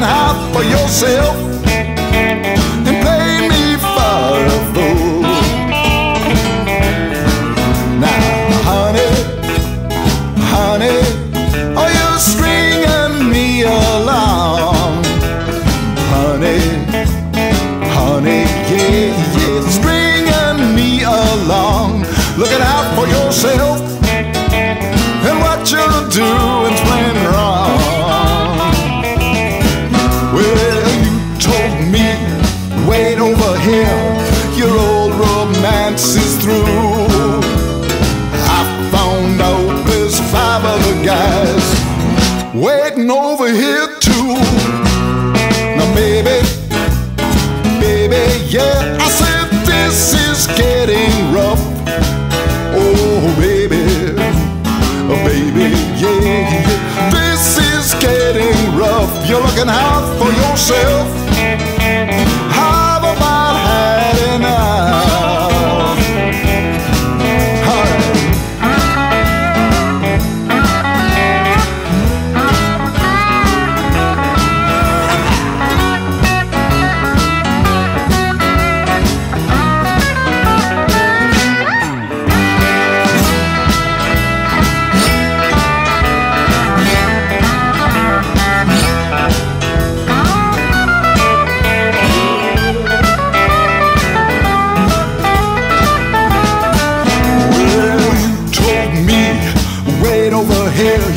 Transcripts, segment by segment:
can have for yourself and play me for a fool. Now, honey, honey, are you stringing me along? Honey, honey, yeah, yeah, stringing me along. Looking out for yourself and what you're doing's plain wrong. Well, you told me, wait over here, your old romance is through. I found out there's 5 other guys waiting over here too. Now baby, baby, yeah, I said this is getting rough. Oh baby, oh baby, yeah, yeah, this is getting rough. You're looking out for yourself. I've about had enough.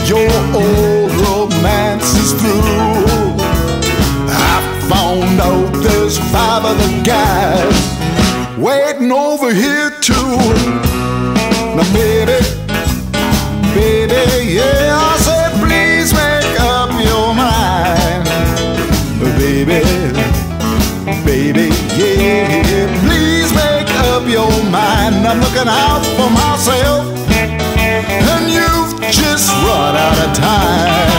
Your old romance is through. I found out there's 5 other guys waiting over here too. Now baby, baby, yeah, I said please make up your mind. Baby, baby, yeah, please make up your mind. I'm looking out for myself and you've just run out of time.